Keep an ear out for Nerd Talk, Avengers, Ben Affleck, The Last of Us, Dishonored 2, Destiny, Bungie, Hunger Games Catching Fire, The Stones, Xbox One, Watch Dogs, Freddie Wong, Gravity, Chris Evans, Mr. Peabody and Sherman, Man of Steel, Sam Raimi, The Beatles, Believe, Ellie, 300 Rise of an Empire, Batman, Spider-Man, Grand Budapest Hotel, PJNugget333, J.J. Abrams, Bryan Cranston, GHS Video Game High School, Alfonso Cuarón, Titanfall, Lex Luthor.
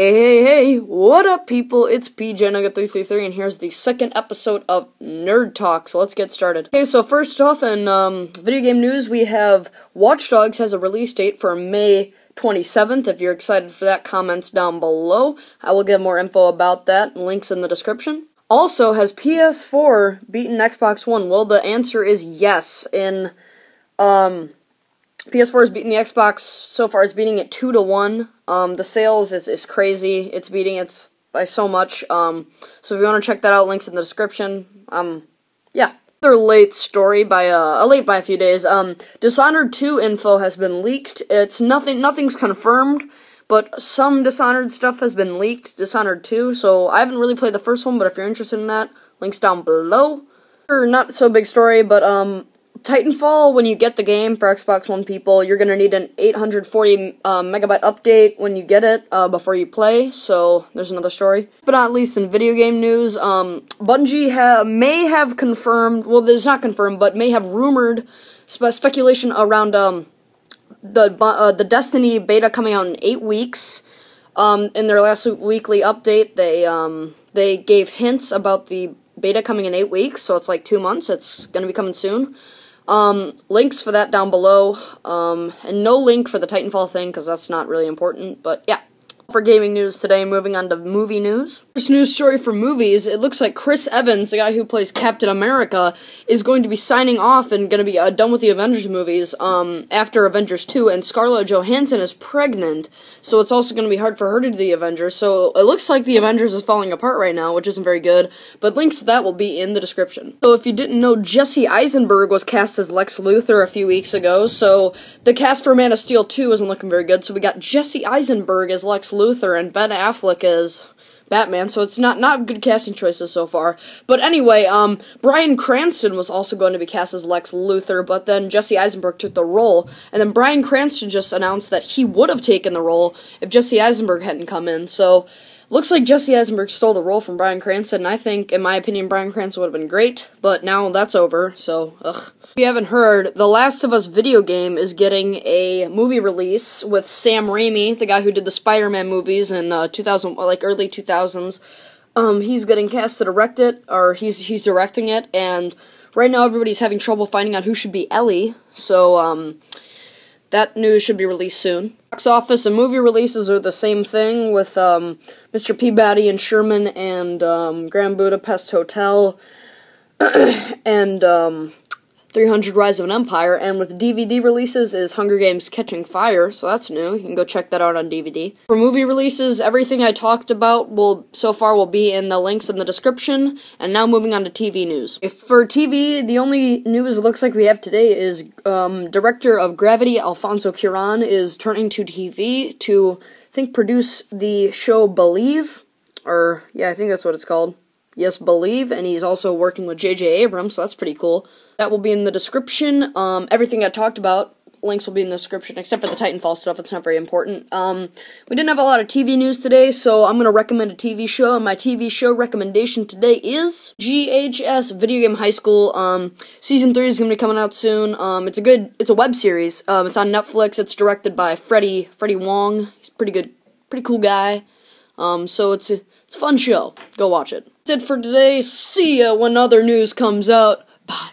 Hey, what up, people? It's PJNugget333, and here's the second episode of Nerd Talk, so let's get started. Okay, so first off, in video game news, we have Watch Dogs has a release date for May 27th. If you're excited for that, comments down below. I will give more info about that, links in the description. Also, has PS4 beaten Xbox One? Well, the answer is yes. In PS4 has beaten the Xbox, so far it's beating it 2-1. The sales is crazy. It's beating it by so much. So if you want to check that out, links in the description. Yeah. Another late story by late by a few days. Dishonored 2 info has been leaked. It's nothing's confirmed, but some Dishonored stuff has been leaked. Dishonored 2. So I haven't really played the first one, but if you're interested in that, links down below. Not so big story, but Titanfall, when you get the game for Xbox One people, you're going to need an 840 megabyte update when you get it before you play, so there's another story. But not least in video game news, Bungie may have confirmed, well, there's not confirmed, but may have rumored speculation around the Destiny beta coming out in 8 weeks. In their last weekly update, they gave hints about the beta coming in 8 weeks, so it's like 2 months. It's going to be coming soon. Links for that down below, and no link for the Titanfall thing, because that's not really important, but yeah. For gaming news today, moving on to movie news. First news story for movies, it looks like Chris Evans, the guy who plays Captain America, is going to be signing off and going to be done with the Avengers movies, after Avengers 2, and Scarlett Johansson is pregnant, so it's also going to be hard for her to do the Avengers, so it looks like the Avengers is falling apart right now, which isn't very good, but links to that will be in the description. So if you didn't know, Jesse Eisenberg was cast as Lex Luthor a few weeks ago, so the cast for Man of Steel 2 isn't looking very good, so we got Jesse Eisenberg as Lex Luthor and Ben Affleck as Batman, so it's not good casting choices so far. But anyway, Bryan Cranston was also going to be cast as Lex Luthor, but then Jesse Eisenberg took the role, and then Bryan Cranston just announced that he would have taken the role if Jesse Eisenberg hadn't come in, so looks like Jesse Eisenberg stole the role from Bryan Cranston, and I think, in my opinion, Bryan Cranston would have been great, but now that's over, so, ugh. If you haven't heard, The Last of Us video game is getting a movie release with Sam Raimi, the guy who did the Spider-Man movies in early 2000s. He's getting cast to direct it, or he's directing it, and right now everybody's having trouble finding out who should be Ellie, so, that news should be released soon. Box office and movie releases are the same thing with Mr. Peabody and Sherman and Grand Budapest Hotel and 300 Rise of an Empire. And with DVD releases is Hunger Games Catching Fire, so that's new. You can go check that out on DVD. For movie releases, everything I talked about so far will be in the links in the description. And now moving on to TV news. For TV, the only news it looks like we have today is director of Gravity, Alfonso Cuarón, is turning to TV to, I think, produce the show Believe, or, yeah, I think that's what it's called. Yes, Believe, and he's also working with J.J. Abrams, so that's pretty cool. That will be in the description. Everything I talked about, links will be in the description, except for the Titanfall stuff. It's not very important. We didn't have a lot of TV news today, so I'm going to recommend a TV show, and my TV show recommendation today is GHS Video Game High School. Season 3 is going to be coming out soon. It's a web series. It's on Netflix. It's directed by Freddie Wong. He's pretty cool guy. So it's a fun show. Go watch it. That's it for today. See ya when other news comes out. Bye.